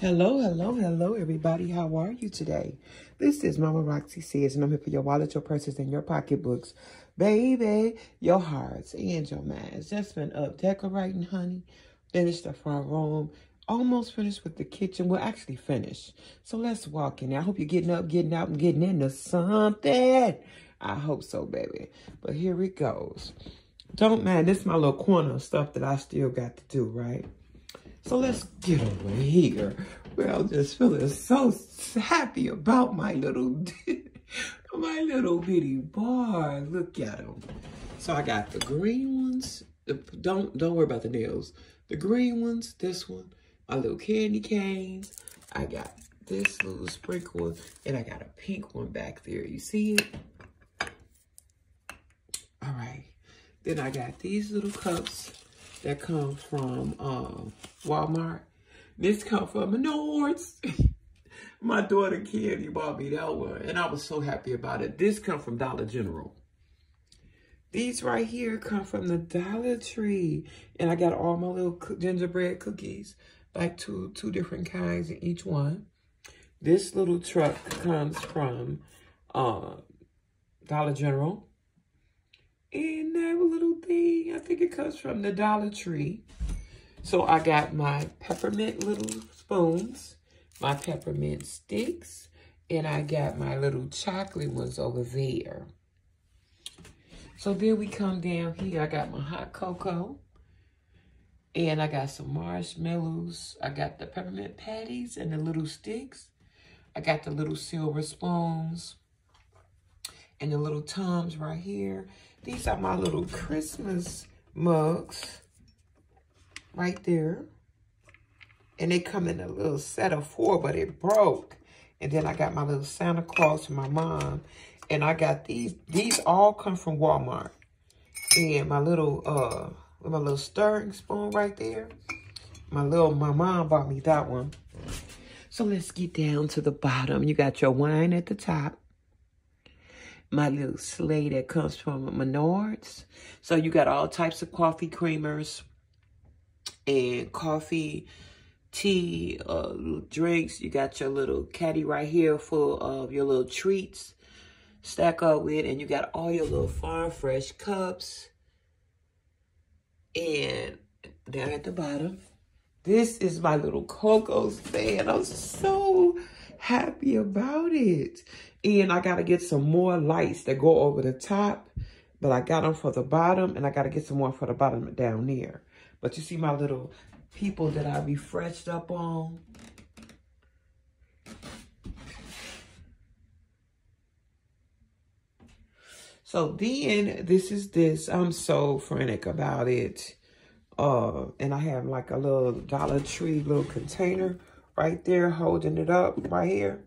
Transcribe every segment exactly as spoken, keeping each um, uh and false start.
Hello, hello, hello, everybody. How are you today? This is Mama Roxy Says, and I'm here for your wallet, your purses, and your pocketbooks. Baby, your hearts and your minds. Just been up decorating, honey. Finished the front room. Almost finished with the kitchen. We're actually finished. So let's walk in. I hope you're getting up, getting out, and getting into something. I hope so, baby. But here it goes. Don't mind. This is my little corner of stuff that I still got to do, right? So let's get over here. Well, just feeling so happy about my little, my little bitty bar. Look at them. So I got the green ones. Don't don't worry about the nails. The green ones. This one. My little candy canes. I got this little sprinkle, and I got a pink one back there. You see it? All right. Then I got these little cups that come from um, Walmart. This come from Menards. My daughter Kim bought me that one, and I was so happy about it. This come from Dollar General. These right here come from the Dollar Tree, and I got all my little gingerbread cookies, like two two different kinds in each one. This little truck comes from uh, Dollar General. And that little thing, I think it comes from the Dollar Tree. So I got my peppermint little spoons, my peppermint sticks, and I got my little chocolate ones over there. So then we come down here. I got my hot cocoa, and I got some marshmallows. I got the peppermint patties and the little sticks. I got the little silver spoons and the little tums right here. These are my little Christmas mugs right there. And they come in a little set of four, but it broke. And then I got my little Santa Claus from my mom. And I got these. These all come from Walmart. And my little, uh, with my little stirring spoon right there. My little, my mom bought me that one. So let's get down to the bottom. You got your wine at the top. My little sleigh that comes from Menards. So you got all types of coffee creamers and coffee, tea, uh, drinks. You got your little caddy right here full of your little treats stack up with. And you got all your little farm fresh cups. And down at the bottom, this is my little cocoa stand. I'm so happy about it. And I got to get some more lights that go over the top, but I got them for the bottom, and I got to get some more for the bottom down there. But you see my little people that I refreshed up on. So then this is this. I'm so frantic about it. Uh, and I have like a little Dollar Tree little container right there holding it up right here.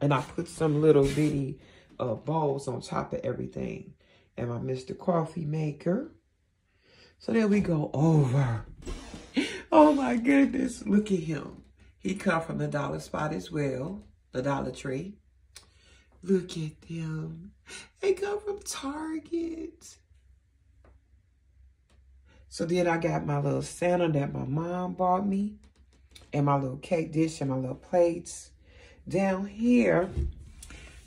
And I put some little bitty uh, bowls on top of everything. And my Mister Coffee maker. So there we go over. Oh my goodness. Look at him. He come from the dollar spot as well. The Dollar Tree. Look at them. They come from Target. So then I got my little Santa that my mom bought me. And my little cake dish and my little plates. Down here,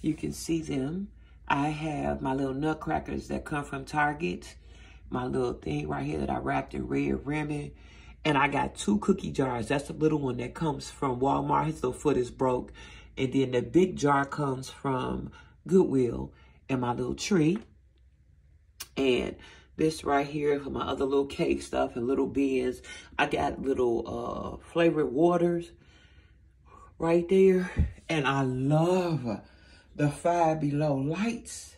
you can see them. I have my little nutcrackers that come from Target. My little thing right here that I wrapped in red ribbon. And I got two cookie jars. That's the little one that comes from Walmart. His little foot is broke. And then the big jar comes from Goodwill. And my little tree. And this right here for my other little cake stuff and little bins. I got little uh, flavored waters right there. And I love the Five Below lights.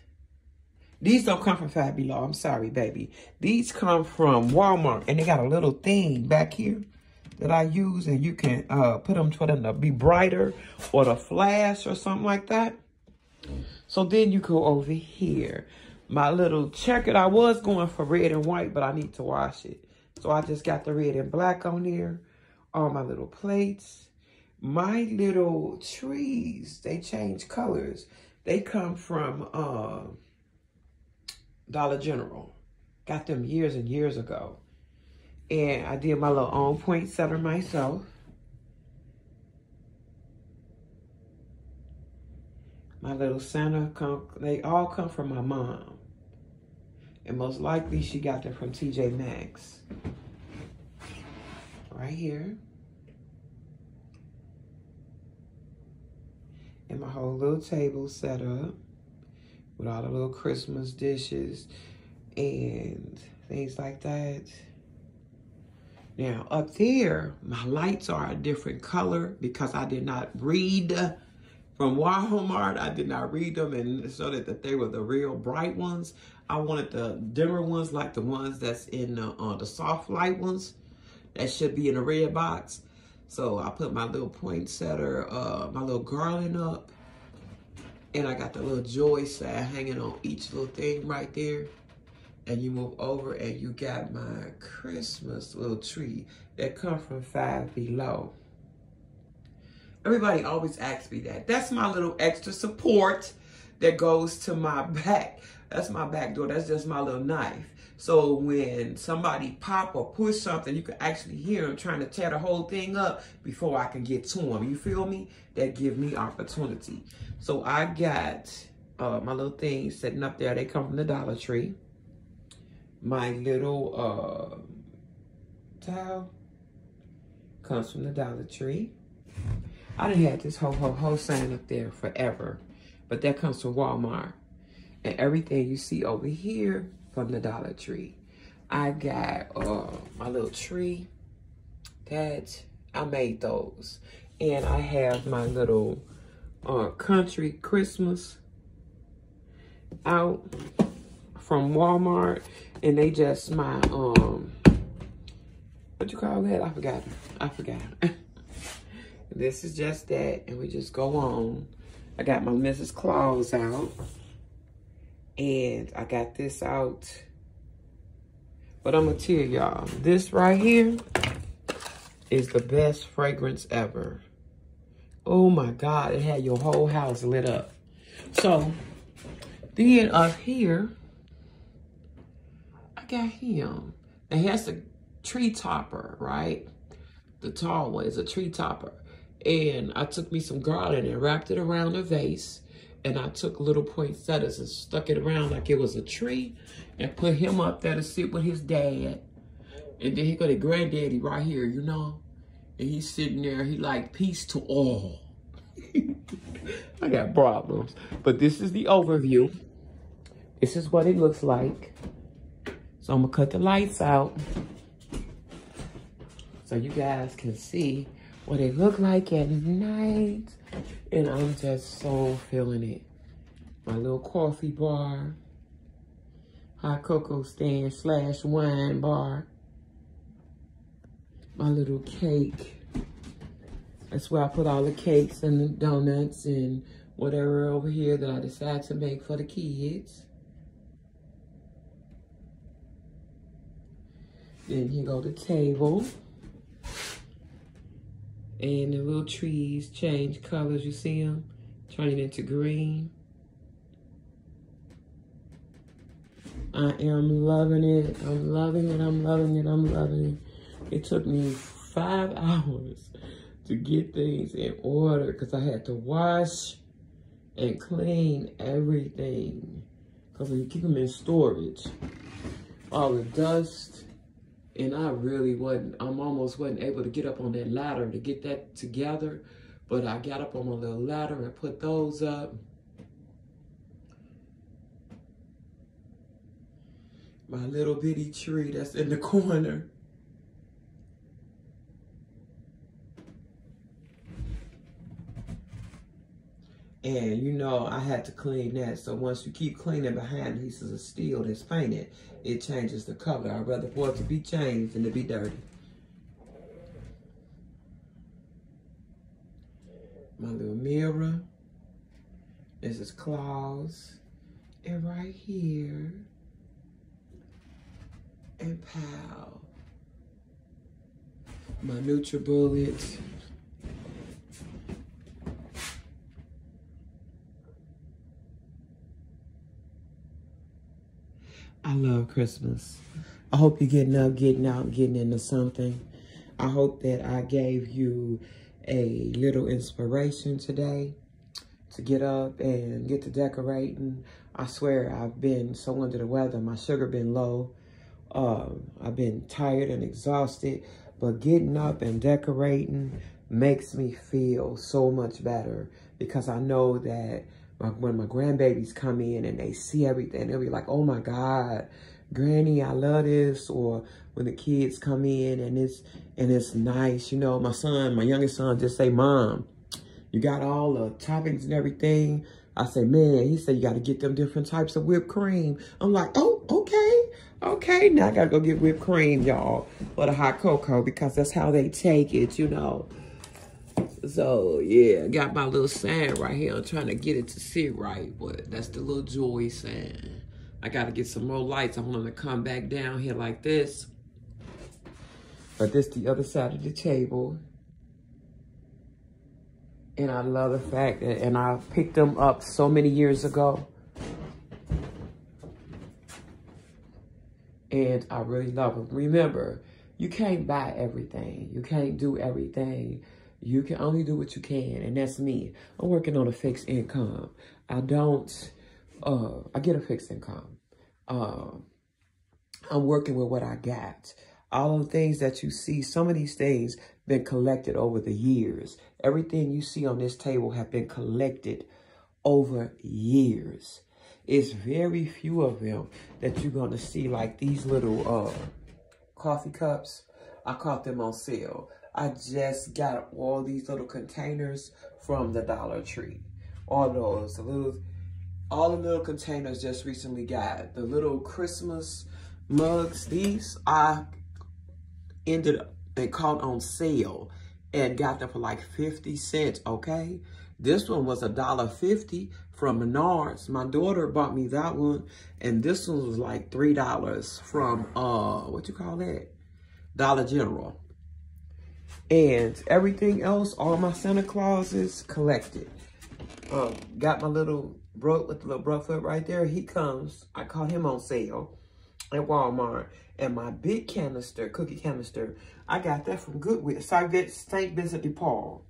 These don't come from Five Below. I'm sorry, baby. These come from Walmart. And they got a little thing back here that I use. And you can uh, put them for them to be brighter or to flash or something like that. So then you go over here. My little checkered. I was going for red and white, but I need to wash it. So I just got the red and black on there. All my little plates. My little trees, they change colors. They come from uh, Dollar General. Got them years and years ago. And I did my little own poinsettia myself. my little Santa, come, they all come from my mom. And most likely she got them from T J Maxx. Right here. And my whole little table set up with all the little Christmas dishes and things like that. Now, up there, my lights are a different color because I did not read from Walmart. I did not read them and so that, that they were the real bright ones. I wanted the dimmer ones, like the ones that's in the, uh, the soft light ones that should be in a red box. So I put my little poinsettia, uh, my little garland up, and I got the little joy side hanging on each little thing right there. And you move over and you got my Christmas little tree that come from Five Below. Everybody always asks me that. That's my little extra support that goes to my back. That's my back door. That's just my little knife. So when somebody pop or push something, you can actually hear them trying to tear the whole thing up before I can get to them. You feel me? That give me opportunity. So I got uh, my little things sitting up there. They come from the Dollar Tree. My little uh, towel comes from the Dollar Tree. I done had this ho ho ho sign up there forever, but that comes from Walmart. And everything you see over here from the Dollar Tree. I got uh, my little tree that I made those. And I have my little uh, country Christmas out from Walmart, and they just my, um, what you call that? I forgot, I forgot. This is just that, and we just go on. I got my Missus Claus out, and I got this out, but I'm gonna tell y'all, this right here is the best fragrance ever. Oh my God, it had your whole house lit up. So, then up here, got him. And he has a tree topper, right? The tall one is a tree topper. And I took me some garland and wrapped it around a vase. And I took little poinsettias and stuck it around like it was a tree and put him up there to sit with his dad. And then he got a granddaddy right here, you know? And he's sitting there, he like, peace to all. I got problems. But this is the overview. This is what it looks like. So I'm gonna cut the lights out so you guys can see what it look like at night. And I'm just so feeling it. My little coffee bar, hot cocoa stand slash wine bar, my little cake. That's where I put all the cakes and the donuts and whatever over here that I decide to make for the kids. Then here go the table. And the little trees change colors, you see them? Turning into green. I am loving it, I'm loving it, I'm loving it, I'm loving it. It took me five hours to get things in order because I had to wash and clean everything. Because we keep them in storage. All the dust. And I really wasn't, I'm almost wasn't able to get up on that ladder to get that together. But I got up on my little ladder and put those up. My little bitty tree that's in the corner. And you know, I had to clean that. So once you keep cleaning behind pieces of steel that's painted, it changes the color. I'd rather for it to be changed than to be dirty. My little mirror. This is Claus. And right here. And pow. My NutriBullet. I love Christmas. I hope you're getting up, getting out, getting into something. I hope that I gave you a little inspiration today to get up and get to decorating. I swear I've been so under the weather. My sugar been low. Um, I've been tired and exhausted, but getting up and decorating makes me feel so much better, because I know that my, when my grandbabies come in and they see everything, they'll be like, oh my God, Granny, I love this. Or when the kids come in and it's, and it's nice. You know, my son, my youngest son just say, Mom, you got all the toppings and everything. I say, man, he said, you got to get them different types of whipped cream. I'm like, oh, okay, okay. Now I got to go get whipped cream, y'all, for the hot cocoa, because that's how they take it, you know. So, yeah, got my little sign right here. I'm trying to get it to sit right, but that's the little joy sign. I got to get some more lights. I want them to come back down here like this. But this the other side of the table. And I love the fact that, and I picked them up so many years ago. And I really love them. Remember, you can't buy everything. You can't do everything. You can only do what you can. And that's me. I'm working on a fixed income. I don't, uh, I get a fixed income. Um, I'm working with what I got. All the things that you see, some of these things been collected over the years. Everything you see on this table have been collected over years. It's very few of them that you're going to see, like these little uh, coffee cups. I caught them on sale. I just got all these little containers from the Dollar Tree. All those, the little, all the little containers just recently got. The little Christmas mugs, these I ended up, they caught on sale and got them for like fifty cents, okay? This one was a dollar fifty from Menards. My daughter bought me that one, and this one was like three dollars from, uh, what you call that? Dollar General. And everything else, all my Santa Clauses collected. Um, got my little bro with the little bro foot right there. He comes, I caught him on sale at Walmart. And my big canister, cookie canister, I got that from Goodwill, Saint Vincent de Paul.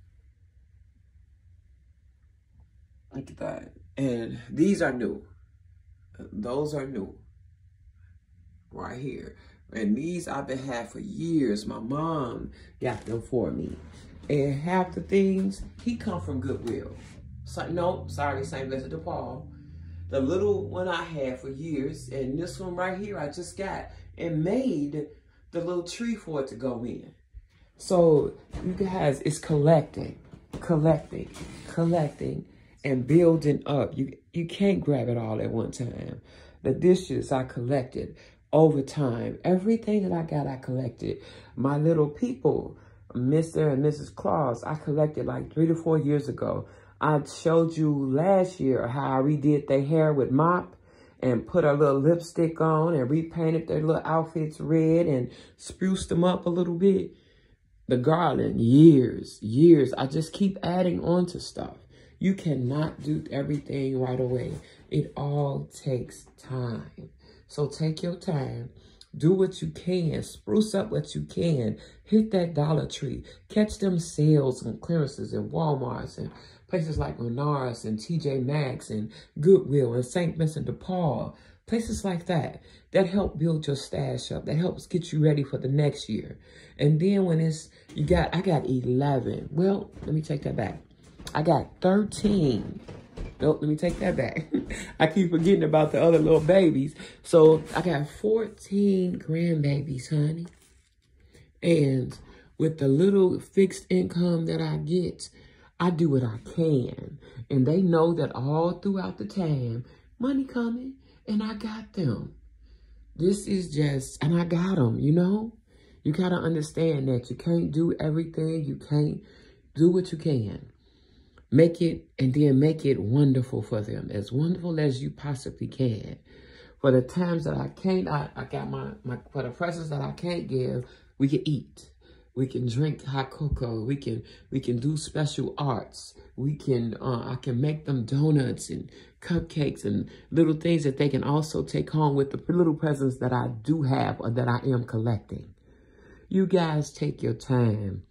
Look at that. And these are new. Those are new. Right here. And these I've been had for years. My mom got them for me. And half the things, he come from Goodwill. So, no, sorry, Saint Vincent de Paul. The little one I had for years, and this one right here I just got and made the little tree for it to go in. So you guys, it's collecting, collecting, collecting, and building up. You, you can't grab it all at one time. The dishes I collected over time. Everything that I got, I collected. My little people, Mister and Missus Claus, I collected like three to four years ago. I showed you last year how I redid their hair with mop and put a little lipstick on and repainted their little outfits red and spruced them up a little bit. The garland, years, years. I just keep adding on to stuff. You cannot do everything right away. It all takes time. So take your time. Do what you can. Spruce up what you can. Hit that Dollar Tree. Catch them sales and clearances and Walmarts and places like Menards and T J Maxx and Goodwill and Saint Vincent de Paul, places like that, that help build your stash up, that helps get you ready for the next year. And then when it's, you got, I got eleven. Well, let me take that back. I got thirteen. Nope, let me take that back. I keep forgetting about the other little babies. So I got fourteen grandbabies, honey. And with the little fixed income that I get, I do what I can, and they know that all throughout the time, money coming, and I got them. This is just, and I got them, you know? You gotta understand that you can't do everything, you can't do what you can. Make it, and then make it wonderful for them, as wonderful as you possibly can. For the times that I can't, I, I got my, my, for the presents that I can't give, we can eat. We can drink hot cocoa. We can we can do special arts. We can uh, I can make them donuts and cupcakes and little things that they can also take home with the little presents that I do have or that I am collecting. You guys take your time.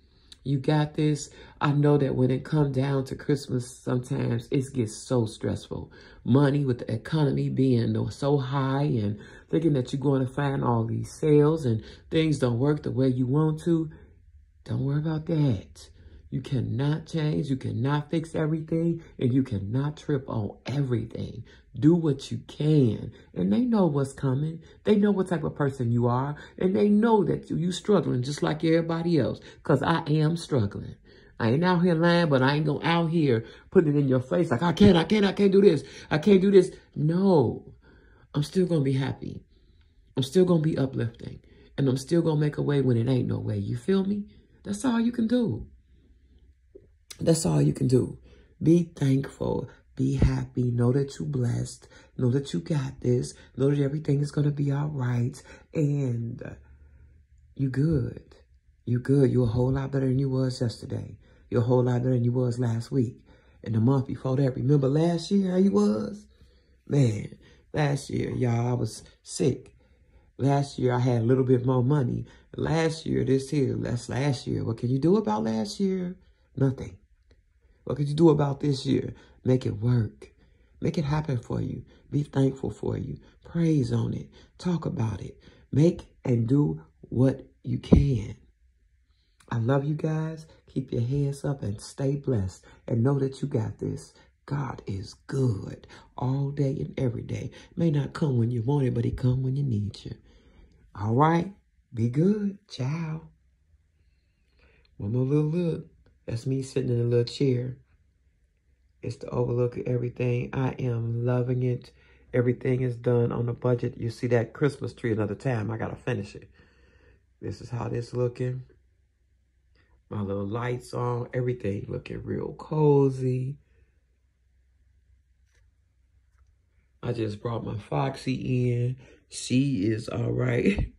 You got this. I know that when it comes down to Christmas, sometimes it gets so stressful. Money, with the economy being so high and thinking that you're going to find all these sales and things don't work the way you want to. Don't worry about that. You cannot change, you cannot fix everything, and you cannot trip on everything. Do what you can. And they know what's coming. They know what type of person you are. And they know that you're struggling just like everybody else, because I am struggling. I ain't out here lying, but I ain't going out here putting it in your face like, I can't, I can't, I can't do this. I can't do this. No, I'm still going to be happy. I'm still going to be uplifting. And I'm still going to make a way when it ain't no way. You feel me? That's all you can do. That's all you can do. Be thankful. Be happy. Know that you're blessed. Know that you got this. Know that everything is going to be all right. And you're good. You're good. You're a whole lot better than you was yesterday. You're a whole lot better than you was last week. And the month before that, remember last year how you was? Man, last year, y'all, I was sick. Last year, I had a little bit more money. Last year, this here, that's last year. What can you do about last year? Nothing. What could you do about this year? Make it work. Make it happen for you. Be thankful for you. Praise on it. Talk about it. Make and do what you can. I love you guys. Keep your heads up and stay blessed. And know that you got this. God is good all day and every day. May not come when you want it, but he come when you need you. All right? Be good. Ciao. One more little look. That's me sitting in a little chair. It's the overlook of everything. I am loving it. Everything is done on the budget. You see that Christmas tree another time. I got to finish it. This is how this looking. My little lights on. Everything looking real cozy. I just brought my Foxy in. She is all right.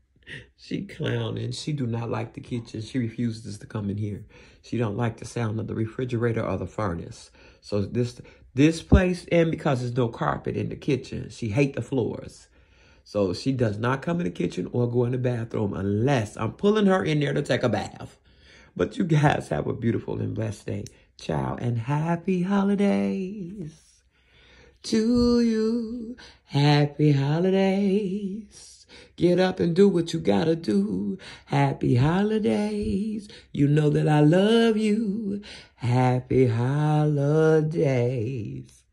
She clowning. She do not like the kitchen. She refuses to come in here. She don't like the sound of the refrigerator or the furnace. So this this place, and because there's no carpet in the kitchen, she hate the floors. So she does not come in the kitchen or go in the bathroom unless I'm pulling her in there to take a bath. But you guys have a beautiful and blessed day. Ciao and happy holidays to you. Happy holidays. Get up and do what you gotta do. Happy holidays. You know that I love you. Happy holidays.